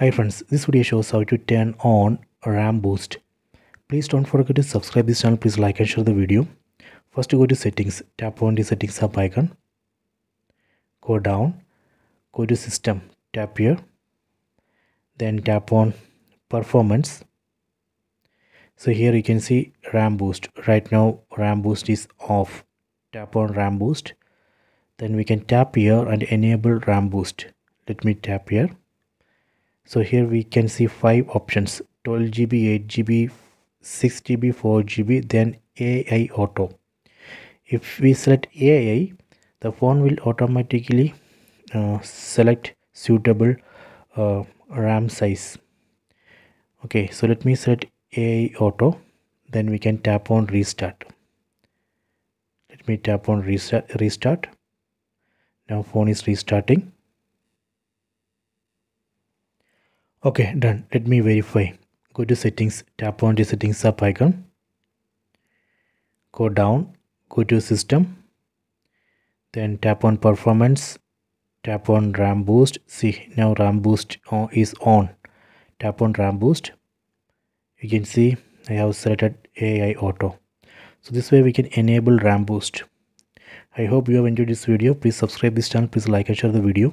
Hi friends, this video shows how to turn on RAM Boost. Please don't forget to subscribe this channel. Please like and share the video. First go to settings, tap on the settings up icon. Go down, go to system, tap here. Then tap on performance. So here you can see RAM Boost. Right now RAM Boost is off. Tap on RAM Boost. Then we can tap here and enable RAM Boost. Let me tap here. So here we can see 5 options: 12GB, 8GB, 6GB, 4GB, then AI Auto. If we select AI, the phone will automatically select suitable RAM size. Okay, so let me select AI Auto. Then we can tap on restart. Let me tap on restart. Now phone is restarting. Okay, done. Let me verify. Go to settings, tap on the settings up icon. Go down, go to system. Then tap on performance. Tap on RAM Boost. See, now RAM Boost is on. Tap on RAM Boost. You can see I have selected AI Auto. So this way we can enable RAM Boost. I hope you have enjoyed this video. Please subscribe this channel. Please like and share the video.